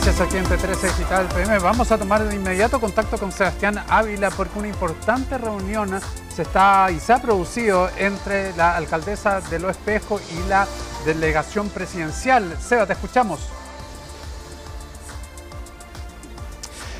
noticias aquí en P13 Digital PM. Vamos a tomar de inmediato contacto con Sebastián Ávila porque una importante reunión se ha producido entre la alcaldesa de Lo Espejo y la delegación presidencial. Seba, te escuchamos.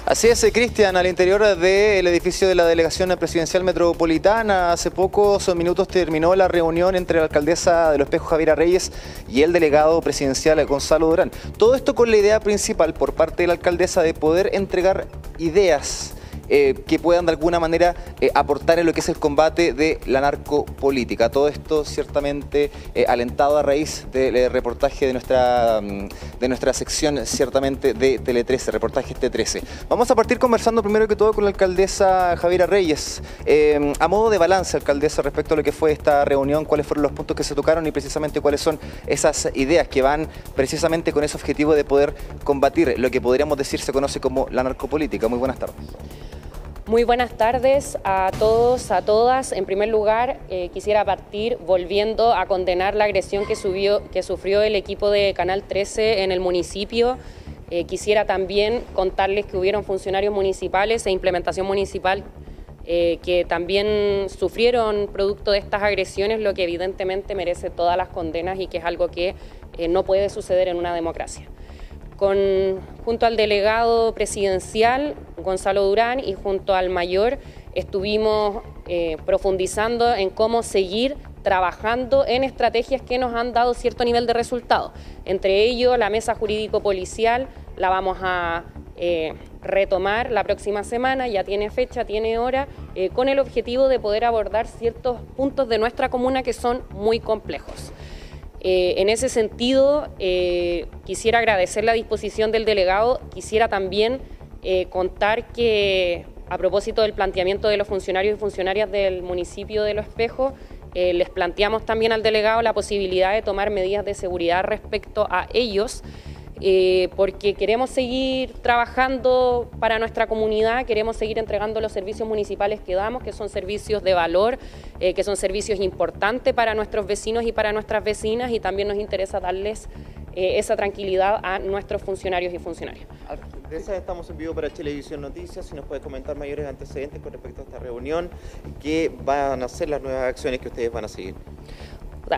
Así es, Cristian, al interior del edificio de la Delegación Presidencial Metropolitana. Hace pocos minutos terminó la reunión entre la alcaldesa de Lo Espejo, Javiera Reyes, y el delegado presidencial, Gonzalo Durán. Todo esto con la idea principal por parte de la alcaldesa de poder entregar ideas que puedan de alguna manera aportar en lo que es el combate de la narcopolítica. Todo esto ciertamente alentado a raíz del reportaje de nuestra sección ciertamente de Tele 13, reportaje T13. Vamos a partir conversando primero que todo con la alcaldesa Javiera Reyes. A modo de balance, alcaldesa, respecto a lo que fue esta reunión, cuáles fueron los puntos que se tocaron y precisamente cuáles son esas ideas que van precisamente con ese objetivo de poder combatir lo que podríamos decir se conoce como la narcopolítica. Muy buenas tardes. Muy buenas tardes a todos, a todas. En primer lugar, quisiera partir volviendo a condenar la agresión que sufrió el equipo de Canal 13 en el municipio. Quisiera también contarles que hubieron funcionarios municipales e implementación municipal que también sufrieron producto de estas agresiones, lo que evidentemente merece todas las condenas y que es algo que no puede suceder en una democracia. Junto al delegado presidencial, Gonzalo Durán, y junto al mayor, estuvimos profundizando en cómo seguir trabajando en estrategias que nos han dado cierto nivel de resultado. Entre ellos, la mesa jurídico-policial la vamos a retomar la próxima semana, ya tiene fecha, tiene hora, con el objetivo de poder abordar ciertos puntos de nuestra comuna que son muy complejos. En ese sentido, quisiera agradecer la disposición del delegado, quisiera también contar que a propósito del planteamiento de los funcionarios y funcionarias del municipio de Lo Espejo, les planteamos también al delegado la posibilidad de tomar medidas de seguridad respecto a ellos, porque queremos seguir trabajando para nuestra comunidad, queremos seguir entregando los servicios municipales que damos, que son servicios de valor, que son servicios importantes para nuestros vecinos y para nuestras vecinas, y también nos interesa darles esa tranquilidad a nuestros funcionarios y funcionarias. Alcaldesa, estamos en vivo para Televisión Noticias. Si nos puede comentar mayores antecedentes con respecto a esta reunión, ¿qué van a ser las nuevas acciones que ustedes van a seguir?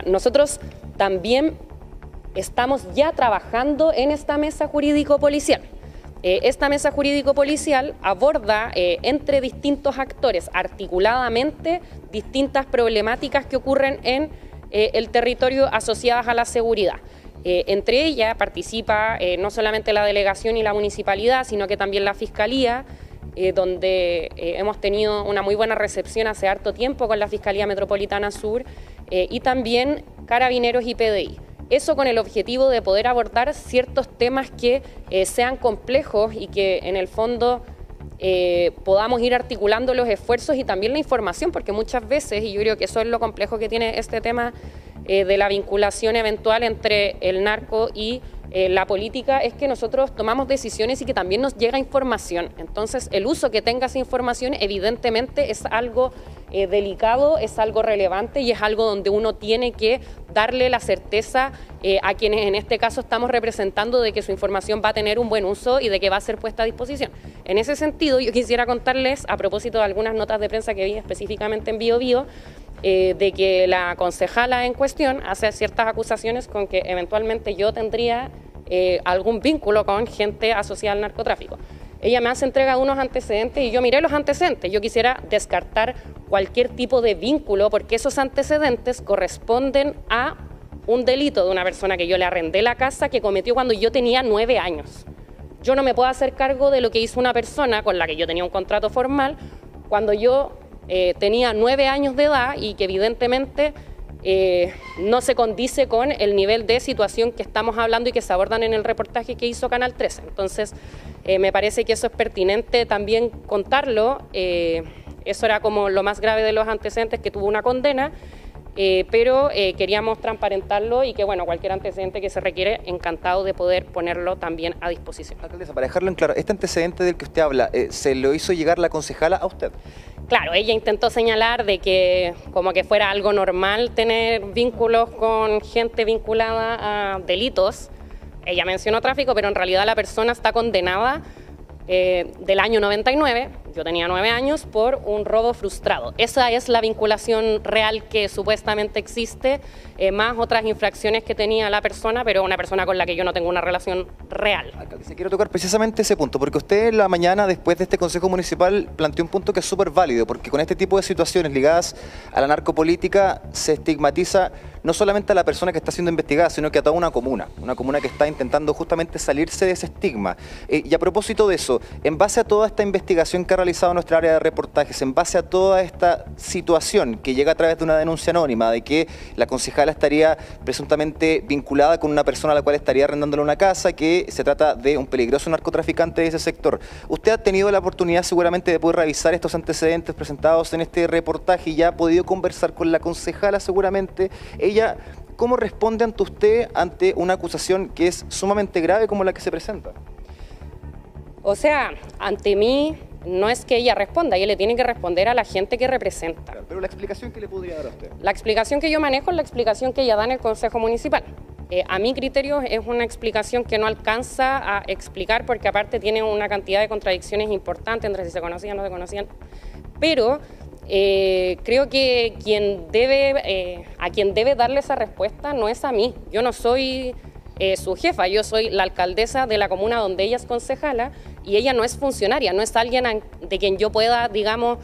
Nosotros también estamos ya trabajando en esta mesa jurídico-policial. Esta mesa jurídico-policial aborda entre distintos actores articuladamente distintas problemáticas que ocurren en el territorio asociadas a la seguridad. Entre ellas participa no solamente la delegación y la municipalidad, sino que también la fiscalía, donde hemos tenido una muy buena recepción hace harto tiempo con la Fiscalía Metropolitana Sur, y también carabineros y PDI. Eso con el objetivo de poder abordar ciertos temas que sean complejos y que en el fondo podamos ir articulando los esfuerzos y también la información, porque muchas veces, y yo creo que eso es lo complejo que tiene este tema de la vinculación eventual entre el narco y la política, es que nosotros tomamos decisiones y que también nos llega información. Entonces, el uso que tenga esa información evidentemente es algo delicado, es algo relevante y es algo donde uno tiene que darle la certeza a quienes en este caso estamos representando de que su información va a tener un buen uso y de que va a ser puesta a disposición. En ese sentido, yo quisiera contarles, a propósito de algunas notas de prensa que vi específicamente en BioBio, de que la concejala en cuestión hace ciertas acusaciones con que eventualmente yo tendría algún vínculo con gente asociada al narcotráfico. Ella me hace entrega de unos antecedentes y yo miré los antecedentes. Yo quisiera descartar cualquier tipo de vínculo porque esos antecedentes corresponden a un delito de una persona que yo le arrendé la casa que cometió cuando yo tenía 9 años. Yo no me puedo hacer cargo de lo que hizo una persona con la que yo tenía un contrato formal cuando yo tenía 9 años de edad y que evidentemente no se condice con el nivel de situación que estamos hablando y que se abordan en el reportaje que hizo Canal 13. Entonces, me parece que eso es pertinente también contarlo. Eso era como lo más grave de los antecedentes, que tuvo una condena, pero queríamos transparentarlo y que bueno, cualquier antecedente que se requiere, encantado de poder ponerlo también a disposición. Alcaldesa, para dejarlo en claro, este antecedente del que usted habla, ¿se lo hizo llegar la concejala a usted? Claro, ella intentó señalar de que como que fuera algo normal tener vínculos con gente vinculada a delitos, Ella mencionó tráfico, pero en realidad la persona está condenada del año 99, yo tenía 9 años, por un robo frustrado. Esa es la vinculación real que supuestamente existe, más otras infracciones que tenía la persona, pero una persona con la que yo no tengo una relación real. Alcaldesa, quiero tocar precisamente ese punto, porque usted en la mañana, después de este Consejo Municipal, planteó un punto que es súper válido, porque con este tipo de situaciones ligadas a la narcopolítica se estigmatiza no solamente a la persona que está siendo investigada, sino que a toda una comuna que está intentando justamente salirse de ese estigma. Y a propósito de eso, en base a toda esta investigación que ha realizado nuestra área de reportajes, en base a toda esta situación que llega a través de una denuncia anónima, de que la concejala estaría presuntamente vinculada con una persona a la cual estaría arrendándole una casa, que se trata de un peligroso narcotraficante de ese sector. Usted ha tenido la oportunidad seguramente de poder revisar estos antecedentes presentados en este reportaje y ya ha podido conversar con la concejala seguramente. Ella, ¿cómo responde ante usted ante una acusación que es sumamente grave como la que se presenta? O sea, ante mí no es que ella responda, ella le tiene que responder a la gente que representa. Pero la explicación que le podría dar a usted. La explicación que yo manejo es la explicación que ella da en el Consejo Municipal. A mi criterio es una explicación que no alcanza a explicar porque aparte tiene una cantidad de contradicciones importantes entre si se conocían o no se conocían. Pero creo que a quien debe darle esa respuesta no es a mí. Yo no soy su jefa, yo soy la alcaldesa de la comuna donde ella es concejala y ella no es funcionaria, no es alguien de quien yo pueda, digamos,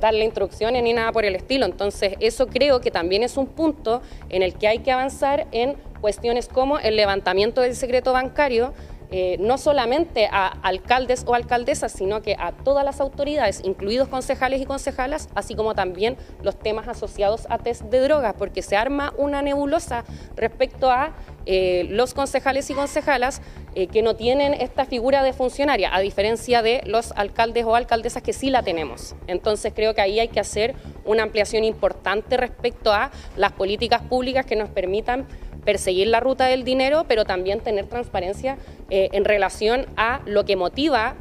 darle instrucciones ni nada por el estilo. Entonces eso creo que también es un punto en el que hay que avanzar en cuestiones como el levantamiento del secreto bancario, no solamente a alcaldes o alcaldesas, sino que a todas las autoridades, incluidos concejales y concejalas, así como también los temas asociados a test de drogas, porque se arma una nebulosa respecto a los concejales y concejalas que no tienen esta figura de funcionaria, a diferencia de los alcaldes o alcaldesas que sí la tenemos. Entonces creo que ahí hay que hacer una ampliación importante respecto a las políticas públicas que nos permitan perseguir la ruta del dinero, pero también tener transparencia en relación a lo que motiva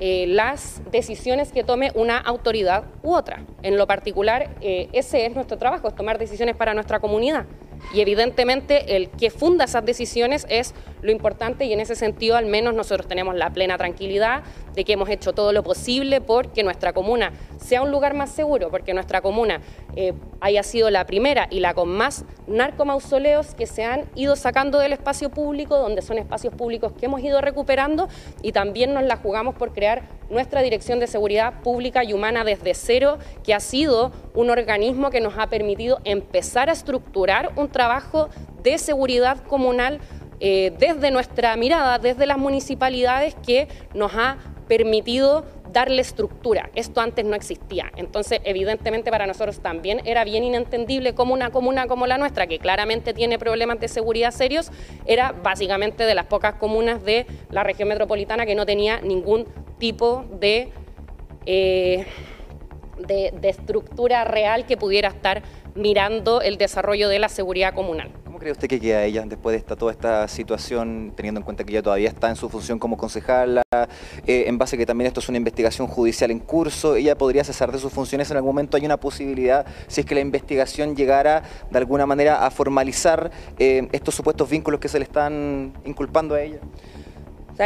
las decisiones que tome una autoridad u otra. En lo particular, ese es nuestro trabajo, es tomar decisiones para nuestra comunidad. Y evidentemente el que funda esas decisiones es lo importante y en ese sentido al menos nosotros tenemos la plena tranquilidad de que hemos hecho todo lo posible porque nuestra comuna sea un lugar más seguro, porque nuestra comuna haya sido la primera y la con más narcomausoleos que se han ido sacando del espacio público, donde son espacios públicos que hemos ido recuperando y también nos la jugamos por crear nuestra Dirección de Seguridad Pública y Humana desde cero, que ha sido un organismo que nos ha permitido empezar a estructurar un trabajo de seguridad comunal desde nuestra mirada, desde las municipalidades, que nos ha permitido darle estructura. Esto antes no existía. Entonces, evidentemente para nosotros también era bien inentendible cómo una comuna como la nuestra, que claramente tiene problemas de seguridad serios, era básicamente de las pocas comunas de la región metropolitana que no tenía ningún tipo de estructura real que pudiera estar mirando el desarrollo de la seguridad comunal. ¿Cómo cree usted que queda ella después de toda esta situación, teniendo en cuenta que ella todavía está en su función como concejala, en base a que también esto es una investigación judicial en curso, ella podría cesar de sus funciones en algún momento? ¿Hay una posibilidad, si es que la investigación llegara de alguna manera a formalizar estos supuestos vínculos que se le están inculpando a ella?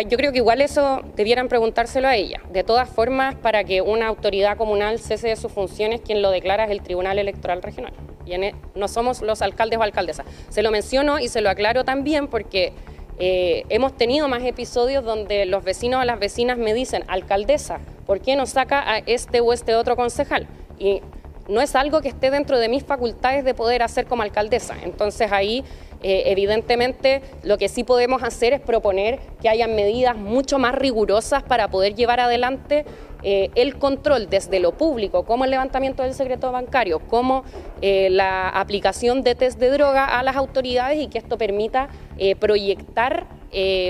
Yo creo que igual eso debieran preguntárselo a ella. De todas formas, para que una autoridad comunal cese de sus funciones, quien lo declara es el Tribunal Electoral Regional. Y no somos los alcaldes o alcaldesas. Se lo menciono y se lo aclaro también porque hemos tenido más episodios donde los vecinos o las vecinas me dicen: alcaldesa, ¿por qué no saca a este o este otro concejal? Y no es algo que esté dentro de mis facultades de poder hacer como alcaldesa. Entonces ahí, evidentemente, lo que sí podemos hacer es proponer que hayan medidas mucho más rigurosas para poder llevar adelante el control desde lo público, como el levantamiento del secreto bancario, como la aplicación de test de droga a las autoridades, y que esto permita proyectar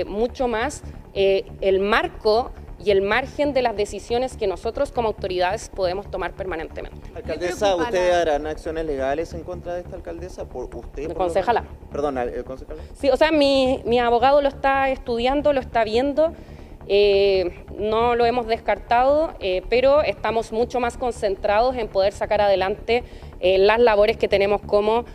mucho más el marco y el margen de las decisiones que nosotros como autoridades podemos tomar permanentemente. Alcaldesa, ¿ustedes harán acciones legales en contra de esta alcaldesa? ¿Por usted? El concejala. Perdón, el concejala. Sí, o sea, mi abogado lo está estudiando, lo está viendo, no lo hemos descartado, pero estamos mucho más concentrados en poder sacar adelante las labores que tenemos como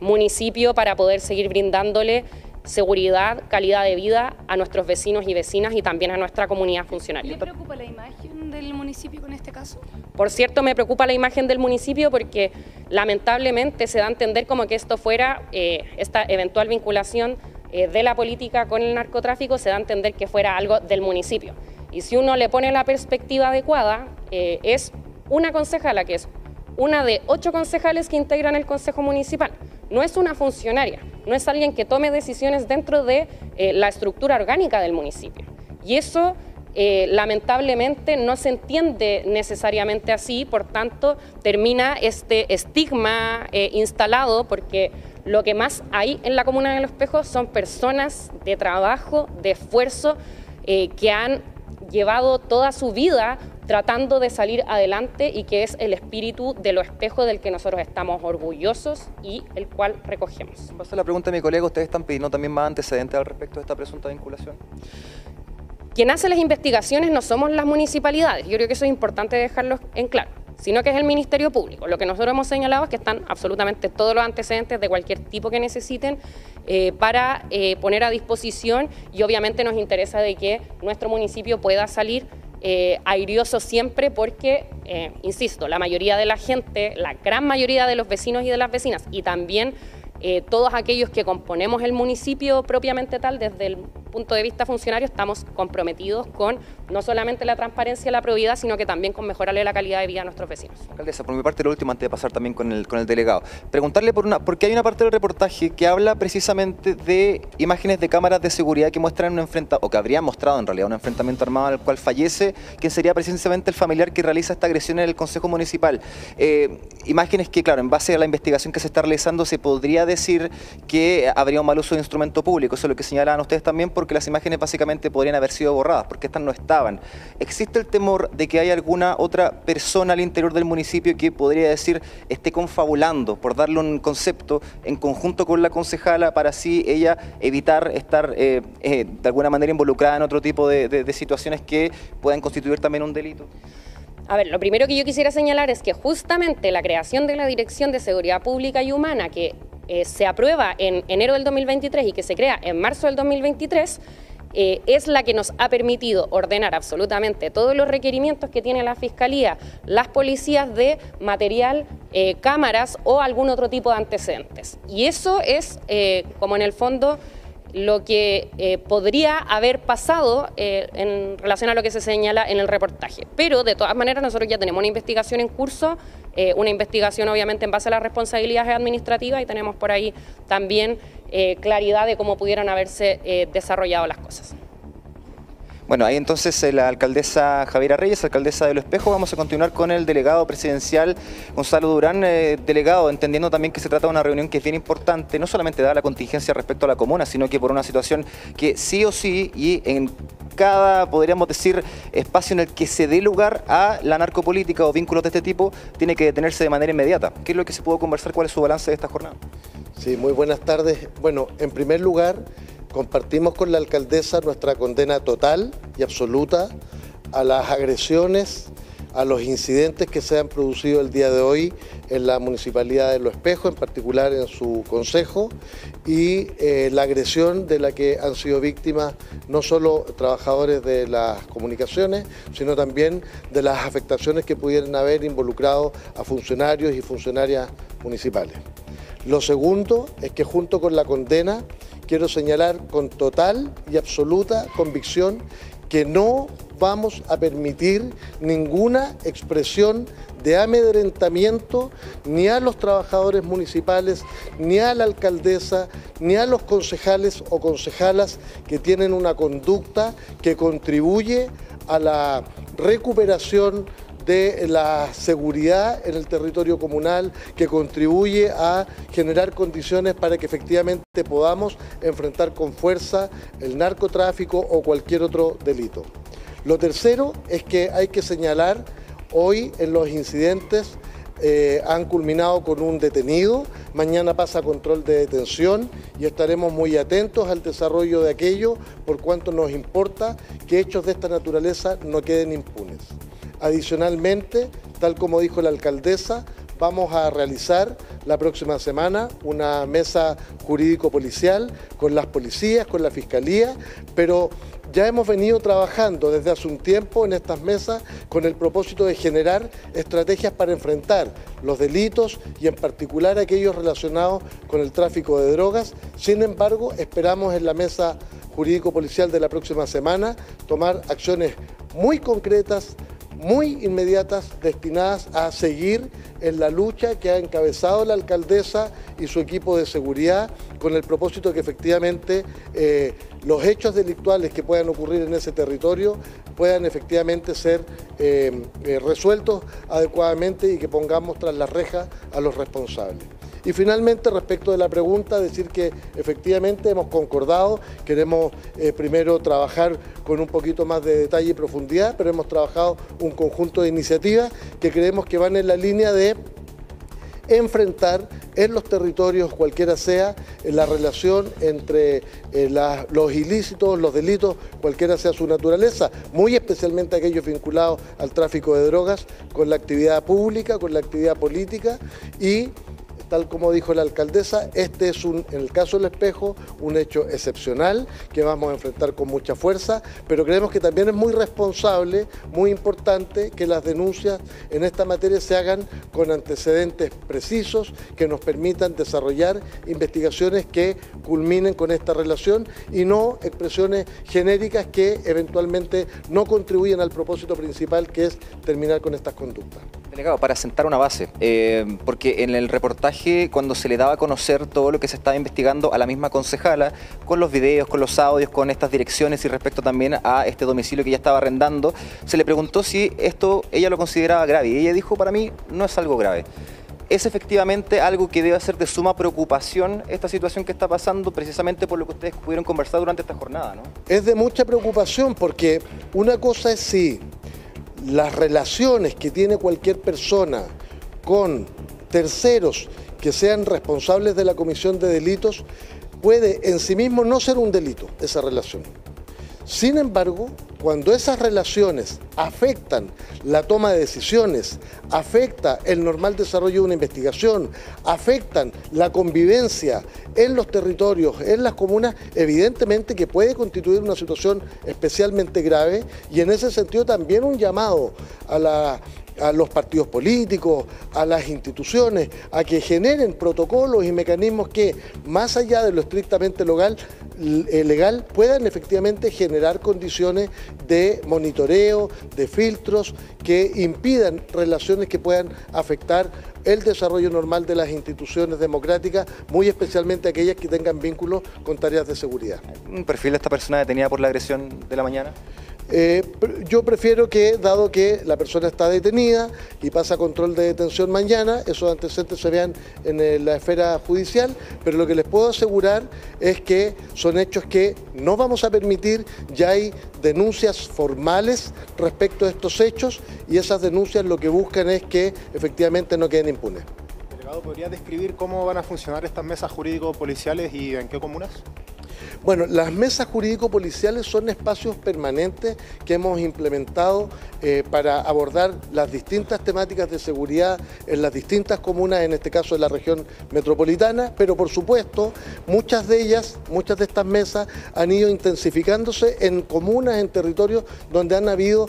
municipio para poder seguir brindándole seguridad, calidad de vida a nuestros vecinos y vecinas y también a nuestra comunidad funcionaria. ¿Le preocupa la imagen del municipio con este caso? Por cierto, me preocupa la imagen del municipio porque lamentablemente se da a entender como que esto fuera, esta eventual vinculación de la política con el narcotráfico, se da a entender que fuera algo del municipio. Y si uno le pone la perspectiva adecuada, es una concejala que es una de 8 concejales que integran el Consejo Municipal. No es una funcionaria, no es alguien que tome decisiones dentro de la estructura orgánica del municipio. Y eso, lamentablemente, no se entiende necesariamente así, por tanto, termina este estigma instalado, porque lo que más hay en la comuna de Lo Espejo son personas de trabajo, de esfuerzo, que han llevado toda su vida tratando de salir adelante y que es el espíritu de Lo Espejo del que nosotros estamos orgullosos y el cual recogemos. Paso la pregunta de mi colega, ¿ustedes están pidiendo también más antecedentes al respecto de esta presunta vinculación? Quien hace las investigaciones no somos las municipalidades, yo creo que eso es importante dejarlo en claro, sino que es el Ministerio Público. Lo que nosotros hemos señalado es que están absolutamente todos los antecedentes de cualquier tipo que necesiten para poner a disposición y obviamente nos interesa de que nuestro municipio pueda salir airioso siempre porque, insisto, la mayoría de la gente, la gran mayoría de los vecinos y de las vecinas y también todos aquellos que componemos el municipio propiamente tal, desde el punto de vista funcionario, estamos comprometidos con no solamente la transparencia y la probidad, sino que también con mejorarle la calidad de vida a nuestros vecinos. Alcaldesa, por mi parte lo último, antes de pasar también con el delegado, preguntarle porque hay una parte del reportaje que habla precisamente de imágenes de cámaras de seguridad que muestran un enfrentamiento, o que habrían mostrado en realidad un enfrentamiento armado al cual fallece, que sería precisamente el familiar que realiza esta agresión en el Consejo Municipal. Imágenes que, claro, en base a la investigación que se está realizando, se podría decir que habría un mal uso de instrumento público, eso es lo que señalaban ustedes también, porque las imágenes básicamente podrían haber sido borradas, porque estas no estaban. ¿Existe el temor de que haya alguna otra persona al interior del municipio que podría decir esté confabulando, por darle un concepto, en conjunto con la concejala para así ella evitar estar de alguna manera involucrada en otro tipo de situaciones que puedan constituir también un delito? A ver, lo primero que yo quisiera señalar es que justamente la creación de la Dirección de Seguridad Pública y Humana, que se aprueba en enero del 2023 y que se crea en marzo del 2023, es la que nos ha permitido ordenar absolutamente todos los requerimientos que tiene la Fiscalía, las policías de material, cámaras o algún otro tipo de antecedentes. Y eso es como en el fondo lo que podría haber pasado en relación a lo que se señala en el reportaje. Pero de todas maneras nosotros ya tenemos una investigación en curso, una investigación obviamente en base a las responsabilidades administrativas y tenemos por ahí también claridad de cómo pudieron haberse desarrollado las cosas. Bueno, ahí entonces la alcaldesa Javiera Reyes, alcaldesa de Lo Espejo. Vamos a continuar con el delegado presidencial Gonzalo Durán. Delegado, entendiendo también que se trata de una reunión que es bien importante, no solamente dada la contingencia respecto a la comuna, sino que por una situación que sí o sí, y en cada, podríamos decir, espacio en el que se dé lugar a la narcopolítica o vínculos de este tipo, tiene que detenerse de manera inmediata. ¿Qué es lo que se pudo conversar? ¿Cuál es su balance de esta jornada? Sí, muy buenas tardes. Bueno, en primer lugar, compartimos con la alcaldesa nuestra condena total y absoluta a las agresiones, a los incidentes que se han producido el día de hoy en la municipalidad de Lo Espejo, en particular en su consejo, y la agresión de la que han sido víctimas no solo trabajadores de las comunicaciones, sino también de las afectaciones que pudieran haber involucrado a funcionarios y funcionarias municipales. Lo segundo es que junto con la condena quiero señalar con total y absoluta convicción que no vamos a permitir ninguna expresión de amedrentamiento ni a los trabajadores municipales, ni a la alcaldesa, ni a los concejales o concejalas que tienen una conducta que contribuye a la recuperación de la seguridad en el territorio comunal, que contribuye a generar condiciones para que efectivamente podamos enfrentar con fuerza el narcotráfico o cualquier otro delito. Lo tercero es que hay que señalar, hoy en los incidentes han culminado con un detenido, mañana pasa control de detención y estaremos muy atentos al desarrollo de aquello, por cuanto nos importa que hechos de esta naturaleza no queden impunes. Adicionalmente, tal como dijo la alcaldesa, vamos a realizar la próxima semana una mesa jurídico-policial con las policías, con la fiscalía, pero ya hemos venido trabajando desde hace un tiempo en estas mesas con el propósito de generar estrategias para enfrentar los delitos y en particular aquellos relacionados con el tráfico de drogas. Sin embargo, esperamos en la mesa jurídico-policial de la próxima semana tomar acciones muy concretas, muy inmediatas, destinadas a seguir en la lucha que ha encabezado la alcaldesa y su equipo de seguridad con el propósito de que efectivamente los hechos delictuales que puedan ocurrir en ese territorio puedan efectivamente ser resueltos adecuadamente y que pongamos tras las rejas a los responsables. Y finalmente, respecto de la pregunta, decir que efectivamente hemos concordado, queremos primero trabajar con un poquito más de detalle y profundidad, pero hemos trabajado un conjunto de iniciativas que creemos que van en la línea de enfrentar en los territorios, cualquiera sea, la relación entre los ilícitos, los delitos, cualquiera sea su naturaleza, muy especialmente aquellos vinculados al tráfico de drogas, con la actividad pública, con la actividad política y, tal como dijo la alcaldesa, este es, en el caso Lo Espejo, un hecho excepcional que vamos a enfrentar con mucha fuerza, pero creemos que también es muy responsable, muy importante que las denuncias en esta materia se hagan con antecedentes precisos que nos permitan desarrollar investigaciones que culminen con esta relación y no expresiones genéricas que eventualmente no contribuyen al propósito principal, que es terminar con estas conductas. Delegado, para sentar una base, porque en el reportaje cuando se le daba a conocer todo lo que se estaba investigando a la misma concejala, con los videos, con los audios, con estas direcciones y respecto también a este domicilio que ella estaba arrendando, se le preguntó si esto ella lo consideraba grave y ella dijo: para mí no es algo grave. Es efectivamente algo que debe ser de suma preocupación esta situación que está pasando, precisamente por lo que ustedes pudieron conversar durante esta jornada, ¿no? Es de mucha preocupación, porque una cosa es si las relaciones que tiene cualquier persona con terceros que sean responsables de la comisión de delitos, puede en sí mismo no ser un delito esa relación. Sin embargo, cuando esas relaciones afectan la toma de decisiones, afecta el normal desarrollo de una investigación, afectan la convivencia en los territorios, en las comunas, evidentemente que puede constituir una situación especialmente grave y en ese sentido también un llamado a los partidos políticos, a las instituciones, a que generen protocolos y mecanismos que, más allá de lo estrictamente legal, puedan efectivamente generar condiciones de monitoreo, de filtros, que impidan relaciones que puedan afectar el desarrollo normal de las instituciones democráticas, muy especialmente aquellas que tengan vínculos con tareas de seguridad. ¿Un perfil de esta persona detenida por la agresión de la mañana? Yo prefiero que, dado que la persona está detenida y pasa control de detención mañana, esos antecedentes se vean en la esfera judicial, pero lo que les puedo asegurar es que son hechos que no vamos a permitir. Ya hay denuncias formales respecto a estos hechos y esas denuncias lo que buscan es que efectivamente no queden impunes. Delegado, ¿podría describir cómo van a funcionar estas mesas jurídico-policiales y en qué comunas? Bueno, las mesas jurídico-policiales son espacios permanentes que hemos implementado para abordar las distintas temáticas de seguridad en las distintas comunas, en este caso de la región metropolitana, pero por supuesto muchas de estas mesas han ido intensificándose en comunas, en territorios donde han habido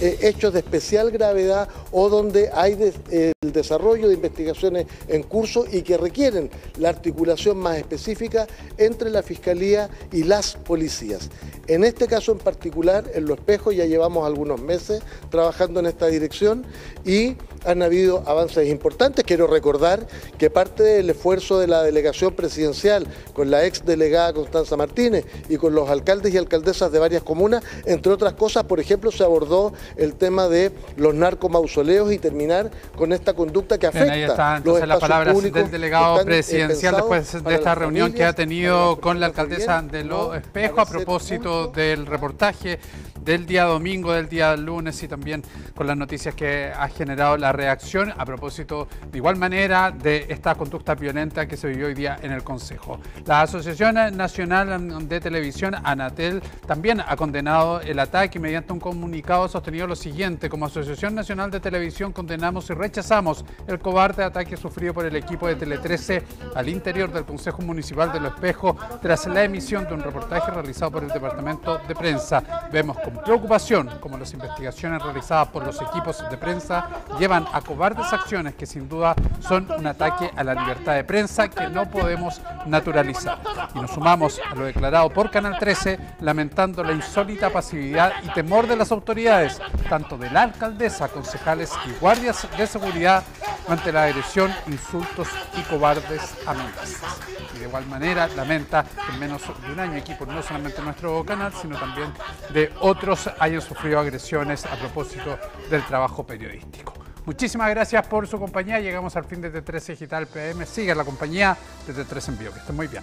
hechos de especial gravedad o donde hay el desarrollo de investigaciones en curso y que requieren la articulación más específica entre la Fiscalía y las policías. En este caso en particular, en Lo Espejo, ya llevamos algunos meses trabajando en esta dirección y han habido avances importantes. Quiero recordar que parte del esfuerzo de la delegación presidencial con la ex delegada Constanza Martínez y con los alcaldes y alcaldesas de varias comunas, entre otras cosas, por ejemplo, se abordó el tema de los narcomausoleos y terminar con esta conducta que afecta. Bien, ahí está entonces las palabras del delegado presidencial después de esta reunión que ha tenido con la alcaldesa de Lo Espejo a propósito del reportaje del día domingo, del día lunes y también con las noticias que ha generado la la reacción a propósito de igual manera de esta conducta violenta que se vivió hoy día en el Consejo. La Asociación Nacional de Televisión, Anatel, también ha condenado el ataque y mediante un comunicado ha sostenido lo siguiente: como Asociación Nacional de Televisión condenamos y rechazamos el cobarde ataque sufrido por el equipo de Tele 13 al interior del Consejo Municipal de Lo Espejo tras la emisión de un reportaje realizado por el Departamento de Prensa. Vemos con preocupación como las investigaciones realizadas por los equipos de prensa llevan a cobardes acciones que sin duda son un ataque a la libertad de prensa que no podemos naturalizar. Y nos sumamos a lo declarado por Canal 13, lamentando la insólita pasividad y temor de las autoridades, tanto de la alcaldesa, concejales y guardias de seguridad, ante la agresión, insultos y cobardes amenazas. Y de igual manera lamenta que en menos de un año equipos no solamente nuestro canal, sino también de otros hayan sufrido agresiones a propósito del trabajo periodístico. Muchísimas gracias por su compañía. Llegamos al fin de T13 Digital PM. Sigue la compañía de T13 en vivo. Que estén muy bien.